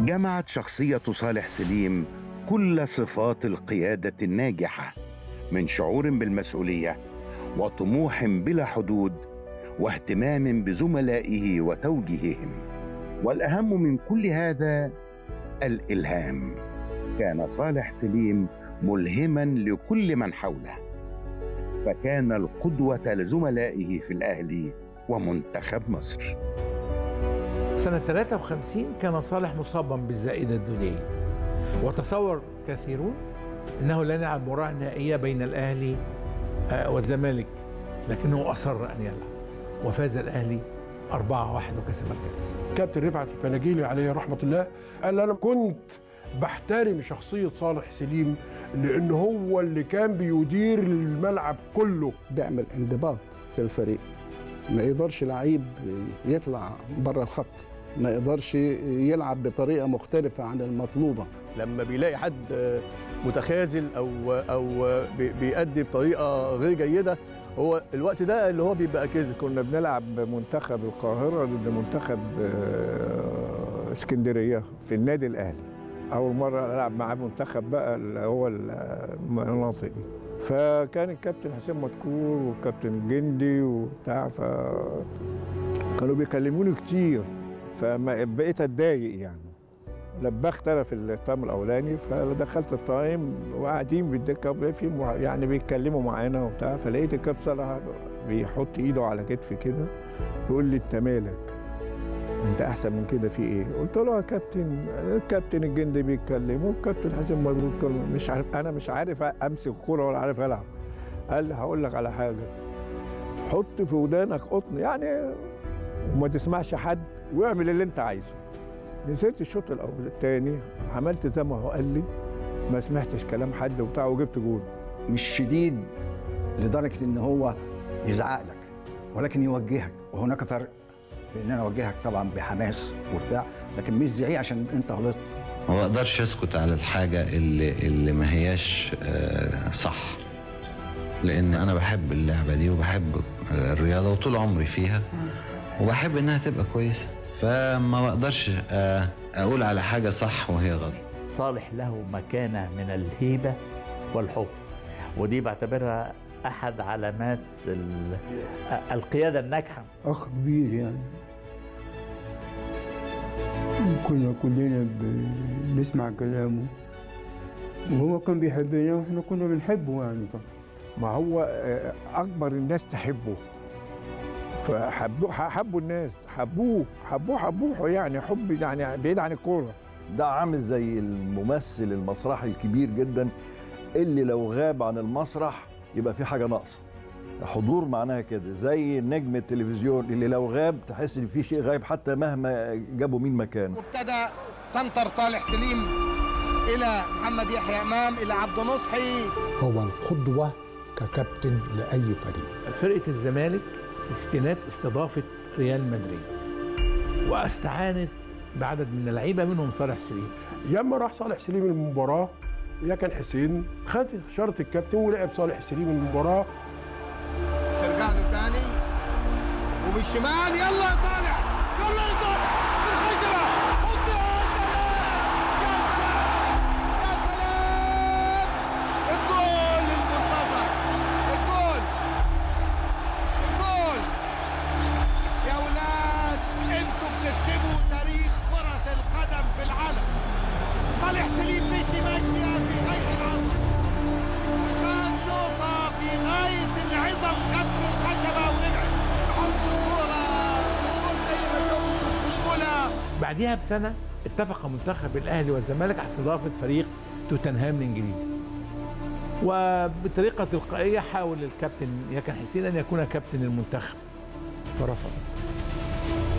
جمعت شخصية صالح سليم كل صفات القيادة الناجحة، من شعور بالمسؤولية وطموح بلا حدود واهتمام بزملائه وتوجيههم، والأهم من كل هذا الإلهام. كان صالح سليم ملهما لكل من حوله، فكان القدوة لزملائه في الأهلي ومنتخب مصر. سنة 53 كان صالح مصابا بالزائدة الدودية، وتصور كثيرون أنه لا يلعب مباراة نهائية بين الأهلي والزمالك، لكنه أصر أن يلعب، وفاز الأهلي 4-1 وكسب الكأس. كابتن رفعت الفلاجيلي عليه رحمة الله قال أنا كنت بحترم شخصية صالح سليم لأن هو اللي كان بيدير الملعب كله. بيعمل انضباط في الفريق، ما يقدرش لعيب يطلع بره الخط، ما يقدرش يلعب بطريقة مختلفة عن المطلوبة. لما بيلاقي حد متخاذل أو بيأدي بطريقة غير جيدة، هو الوقت ده اللي هو بيبقى كذب. كنا بنلعب منتخب القاهرة ضد منتخب اسكندرية في النادي الأهلي، أول مرة ألعب مع منتخب بقى اللي هو المناطق دي، فكان الكابتن حسين مدكور والكابتن جندي وبتاع، فكانوا بيكلموني كتير، فما بقيت اتضايق يعني. لبخت انا في التايم الاولاني، فدخلت التايم وقاعدين بالدكه يعني بيتكلموا معانا وبتاع، فلقيت الكابتن صلاح بيحط ايده على كتفي كده بيقول لي انت مالك؟ انت احسن من كده في ايه؟ قلت له يا كابتن الكابتن الجندي بيتكلم والكابتن حسين مبروك مش عارف، انا مش عارف امسك الكوره ولا عارف العب. قال لي هقول لك على حاجه، حط في ودانك قطن يعني وما تسمعش حد واعمل اللي انت عايزه. نزلت الشوط الاول الثاني عملت زي ما هو قال لي، ما سمعتش كلام حد وبتاع وجبت جول. مش شديد لدرجه ان هو يزعق لك، ولكن يوجهك، وهناك فرق بان انا اوجهك طبعا بحماس وبتاع، لكن مش زعيق عشان انت غلطت. ما بقدرش اسكت على الحاجه اللي ما هياش صح، لان انا بحب اللعبه دي وبحب الرياضه وطول عمري فيها وبحب انها تبقى كويسه، فما بقدرش اقول على حاجه صح وهي غلط. صالح له مكانه من الهيبه والحب، ودي بعتبرها احد علامات القياده الناجحه. اخ كبير يعني، كلنا بنسمع كلامه، وهو كان بيحبنا واحنا كنا بنحبه يعني. طبعا ما هو اكبر الناس تحبه، فحبوا الناس، حبوه حبوه حبوه يعني، حب يعني بعيد عن الكوره. ده عامل زي الممثل المسرحي الكبير جدا اللي لو غاب عن المسرح يبقى في حاجه ناقصه، حضور معناها كده، زي نجم التلفزيون اللي لو غاب تحس ان في شيء غايب حتى مهما جابوا مين مكانه. وابتدى سنتر صالح سليم الى محمد يحيى امام الى عبد نصحي. هو القدوه ككابتن لاي فريق. فرقه الزمالك في الستينات استضافت ريال مدريد واستعانت بعدد من اللعيبه منهم صالح سليم. ياما راح صالح سليم المباراه يا كان حسين، خد اشاره الكابتن ولعب صالح سليم المباراه. ترجع له ثاني وبالشمال، يلا يا صالح، يلا يا صالح في الحجره، حط يا سلام، يا سلام، الجول المنتظر، الجول، الجول يا اولاد، انتوا بتكتبوا تاريخ كره القدم في العالم. صالح سليم ماشي في غاية العظم، وشاط شوطة في غاية العظم، جت في الخشبة ورجعت حط الكورة بسهولة. بعديها بسنة اتفق منتخب الأهلي والزمالك على استضافة فريق توتنهام الإنجليزي، وبطريقة تلقائية حاول الكابتن يكن حسين أن يكون كابتن المنتخب فرفض،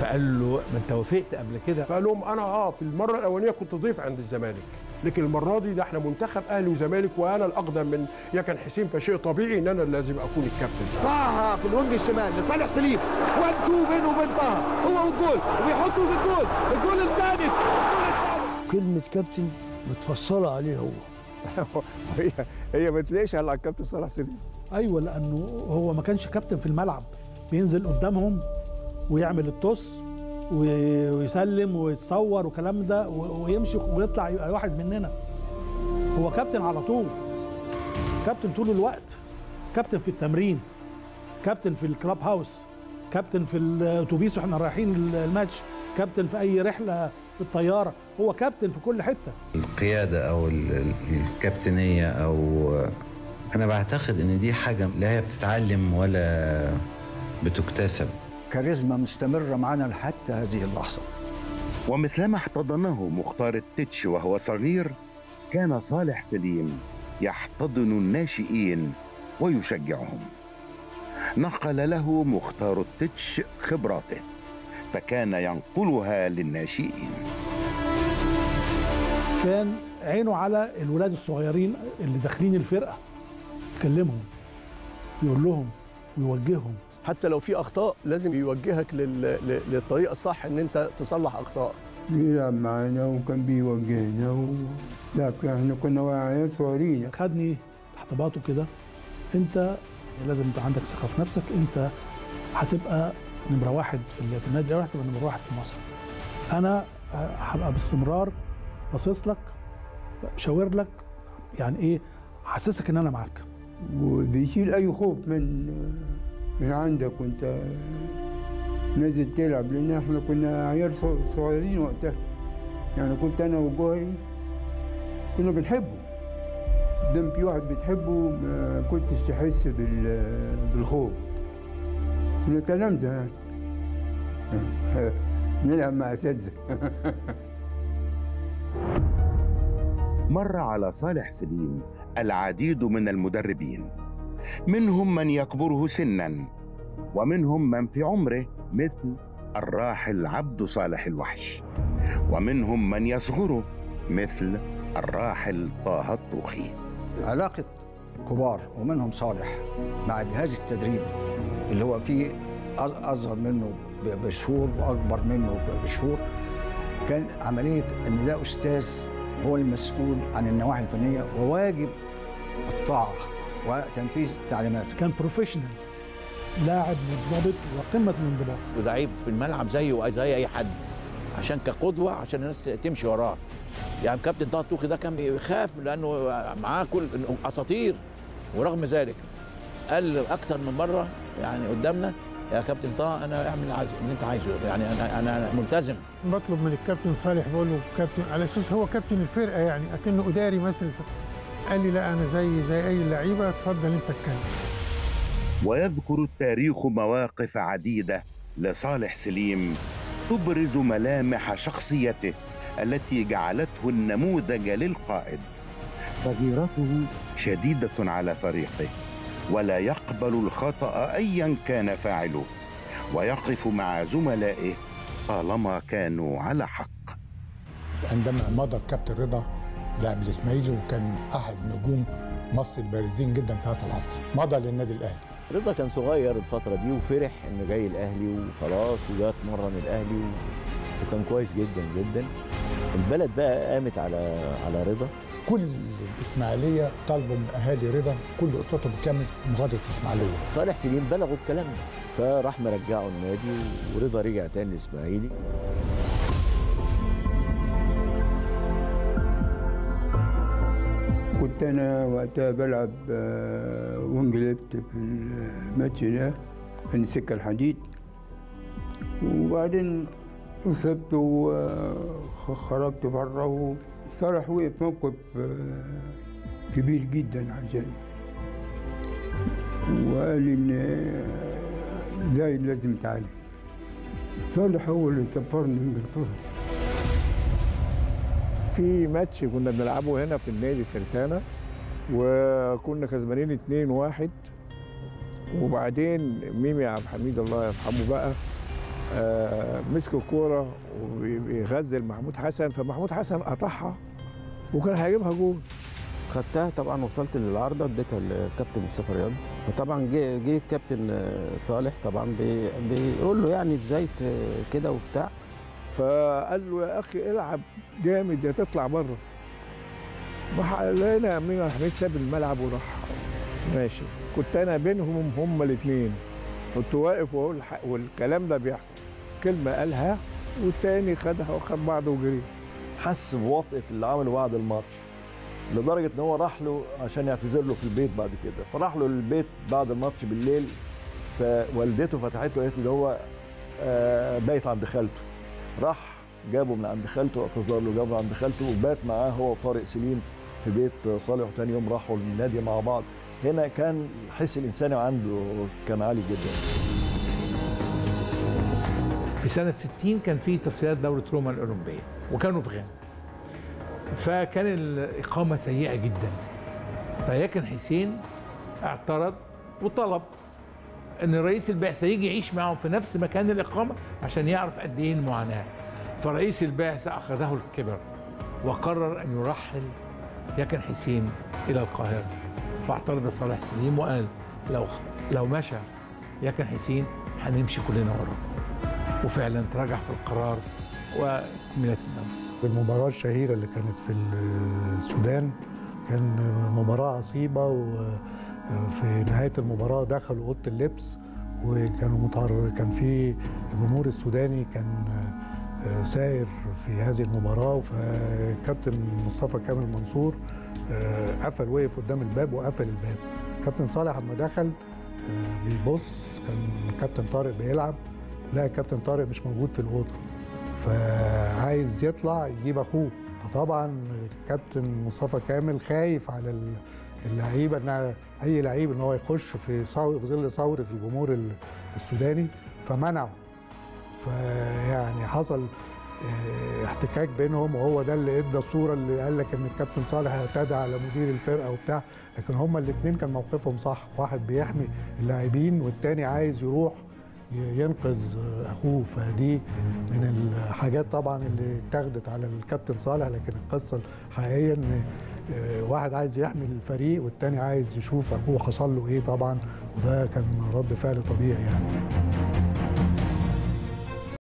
فقال له ما أنت وافقت قبل كده. فقال لهم أنا في المرة الأولانية كنت ضيف عند الزمالك، لكن المره دي ده احنا منتخب اهلي وزمالك وانا الاقدم من يكن حسين، فشيء طبيعي ان انا لازم اكون الكابتن. طه في الوينج الشمال لصالح سليم، ودوه بينه وبين طه هو والجول، وبيحطه في الجول، الجول الثاني. كلمه كابتن متفصله عليه هو. هي ما تلاقيش على الكابتن صالح سليم. ايوه، لانه هو ما كانش كابتن في الملعب، بينزل قدامهم ويعمل الطص ويسلم ويتصور وكلام ده ويمشي ويطلع يبقى واحد مننا. هو كابتن على طول، كابتن طول الوقت، كابتن في التمرين، كابتن في الكلاب هاوس، كابتن في الاتوبيس واحنا رايحين الماتش، كابتن في اي رحله في الطياره، هو كابتن في كل حته. القياده او الكابتنيه، او انا بعتقد ان دي حاجه لا هي بتتعلم ولا بتكتسب. كاريزما مستمره معانا حتى هذه اللحظه. ومثلما احتضنه مختار التتش وهو صغير، كان صالح سليم يحتضن الناشئين ويشجعهم. نقل له مختار التتش خبراته فكان ينقلها للناشئين. كان عينه على الولاد الصغيرين اللي داخلين الفرقه، يكلمهم يقول لهم ويوجههم، حتى لو في اخطاء لازم يوجهك للطريقه الصح ان انت تصلح اخطاء. بيلعب معانا وكان بيوجهنا لكن احنا كنا عيال صغيرين. خدني تحت باطه كده، انت لازم يبقى عندك ثقه في نفسك، انت هتبقى نمره واحد في النادي الاهلي، هتبقى نمره واحد في مصر. انا هبقى باستمرار باصص لك، بشاور لك، يعني ايه، حسسك ان انا معاك. وبيشيل اي خوف من عندك وانت نازل تلعب، لان احنا كنا عيال صغيرين وقتها، يعني كنت انا وجوهي كنا بنحبه. قدام في واحد بتحبه ما كنتش تحس بالخوف. من الكلام ده نلعب مع اساتذه. مر على صالح سليم العديد من المدربين، منهم من يكبره سنا ومنهم من في عمره مثل الراحل عبد صالح الوحش، ومنهم من يصغره مثل الراحل طه الطوخي. علاقة كبار ومنهم صالح مع جهاز التدريب اللي هو فيه أصغر منه بشهور وأكبر منه بشهور، كان عملية إن ده أستاذ هو المسؤول عن النواحي الفنية وواجب الطاعة وتنفيذ تعليماته. كان بروفيشنال، لاعب منضبط وقمة الانضباط، ولعيب في الملعب زيه زي أي حد، عشان كقدوة عشان الناس تمشي وراه. يعني كابتن طه الطوخي ده كان بيخاف لأنه معاه كل أساطير، ورغم ذلك قال أكتر من مرة يعني قدامنا، يا كابتن طه أنا أعمل اللي أنت عايزه، يعني أنا ملتزم. بطلب من الكابتن صالح، بقول له كابتن على أساس هو كابتن الفرقة، يعني أكنه إداري مثل الفرقة. قال لي لا، أنا زي أي لعيبة، اتفضل أنت اتكلم. ويذكر التاريخ مواقف عديدة لصالح سليم تبرز ملامح شخصيته التي جعلته النموذج للقائد. غيرته شديدة على فريقه ولا يقبل الخطأ أيا كان فاعله، ويقف مع زملائه طالما كانوا على حق. عندما مضى الكابتن رضا لاعب الإسماعيلي وكان أحد نجوم مصر البارزين جدا في هذا العصر، مضى للنادي الأهلي. رضا كان صغير الفترة دي وفرح انه جاي الاهلي وخلاص، وجا اتمرن الاهلي وكان كويس جدا جدا. البلد بقى قامت على رضا. كل الاسماعيلية طالبوا من اهالي رضا كل اسرته بتكمل مغادرة الاسماعيلية. صالح سليم بلغوا الكلام ده، فراح مرجعه النادي، ورضا رجع تاني الاسماعيلي. كنت أنا وقتها بلعب وانجلبت في الماتش ده، كان السكة الحديد، وبعدين أصبت وخرجت بره. صالح وقف موقف كبير جدا عشان، وقال إن ده لازم تعالج. صالح هو اللي سافرني إنجلترا. في ماتش كنا بنلعبه هنا في النادي الترسانة، وكنا كسبانين 2-1، وبعدين ميمي عبد الحميد الله يرحمه بقى مسك الكورة وبيغزل محمود حسن، فمحمود حسن قطعها وكان هيجيبها جول. خدتها طبعا، وصلت للعارضة اديتها للكابتن مصطفى رياض، فطبعا جه الكابتن صالح طبعا بيقول له يعني ازاي كده وبتاع، فقال له يا اخي العب جامد يا تطلع بره. لقينا ميمي حميد ساب الملعب وراح ماشي. كنت انا بينهم هما الاثنين، كنت واقف واقول والكلام ده بيحصل. كلمه قالها والتاني خدها وخد بعضه وجري. حس بوطئة اللي عمله بعد الماتش لدرجة ان هو راح له عشان يعتذر له في البيت بعد كده، فراح له البيت بعد الماتش بالليل، فوالدته فتحته وقالت له هو بايت عند خالته. راح جابه من عند خالته واعتذر له، جابه عند خالته وبات معاه هو وطارق سليم في بيت صالح، وتاني يوم راحوا النادي مع بعض. هنا كان الحس الانساني عنده كان عالي جدا. في سنة 60 كان في تصفيات دورة روما الأولمبية وكانوا في غانا، فكان الإقامة سيئة جدا، فلكن حسين اعترض وطلب إن رئيس البعثة يجي يعيش معهم في نفس مكان الإقامة عشان يعرف قد إيه المعاناة. فرئيس البعثة أخذه الكبر وقرر أن يرحل لكن حسين إلى القاهرة، فاعترض صالح سليم وقال لو مشى لكن حسين هنمشي كلنا وراه، وفعلا تراجع في القرار وكملت الامر. المباراه الشهيره اللي كانت في السودان كان مباراه عصيبه، وفي نهايه المباراه دخلوا اوضه اللبس وكانوا كان في الجمهور السوداني كان سائر في هذه المباراه، فكابتن مصطفى كامل منصور قفل، وقف قدام الباب وقفل الباب. كابتن صالح لما دخل بيبص كان كابتن طارق بيلعب، لا كابتن طارق مش موجود في الأوضة، فعايز يطلع يجيب أخوه. فطبعا كابتن مصطفى كامل خايف على اللعيبة، إن أي لعيب إن هو يخش في ظل ثورة الجمهور السوداني، فمنعه. فيعني حصل احتكاك بينهم، وهو ده اللي ادى الصورة اللي قال لك إن الكابتن صالح اعتدى على مدير الفرقة وبتاع، لكن هما الاتنين كان موقفهم صح، واحد بيحمي اللاعبين والتاني عايز يروح ينقذ اخوه. فدي من الحاجات طبعا اللي اتاخدت على الكابتن صالح، لكن القصه الحقيقيه ان واحد عايز يحمي الفريق والتاني عايز يشوف اخوه حصل له ايه طبعا، وده كان رد فعل طبيعي يعني.